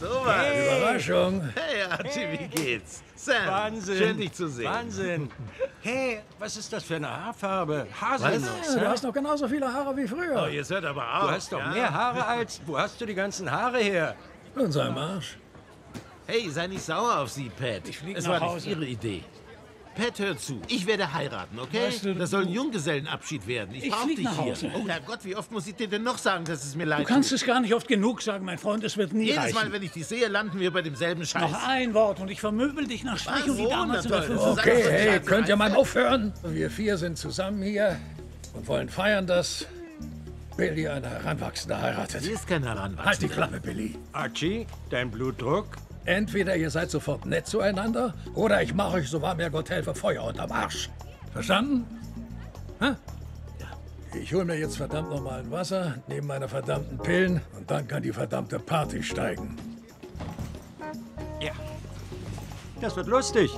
Sowas. Hey. Überraschung. Hey, Archie, wie geht's? Sam, Wahnsinn. Schön, dich zu sehen. Wahnsinn. Hey, was ist das für eine Haarfarbe? Haselnuss. Was? Du hast doch genauso viele Haare wie früher. Oh, ihr seid aber auch. Du hast doch mehr Haare als... Wo hast du die ganzen Haare her? In seinem Arsch. Hey, sei nicht sauer auf sie, Pat. Es war nicht ihre Idee. Pat, hör zu. Ich werde heiraten, okay? Das soll ein Junggesellenabschied werden. Ich brauche dich hier. Oh Herrgott, wie oft muss ich dir denn noch sagen, dass es mir leid tut? Du kannst es gar nicht oft genug sagen, mein Freund. Es wird nie reichen. Jedes Mal, wenn ich dich sehe, landen wir bei demselben Scheiß. Noch ein Wort und ich vermöbel dich nach Strich und wie damals in der 5. Okay, hey, könnt ihr mal aufhören? Wir vier sind zusammen hier und wollen feiern, dass Billy ein Heranwachsender heiratet. Sie ist kein Heranwachsender. Halt die Klappe, Billy. Archie, dein Blutdruck? Entweder ihr seid sofort nett zueinander, oder ich mache euch, so wahr mir Gott helfe, Feuer unterm Arsch. Verstanden? Hä? Ja. Ich hole mir jetzt verdammt nochmal ein Wasser, nehme meine verdammten Pillen und dann kann die verdammte Party steigen. Ja, das wird lustig.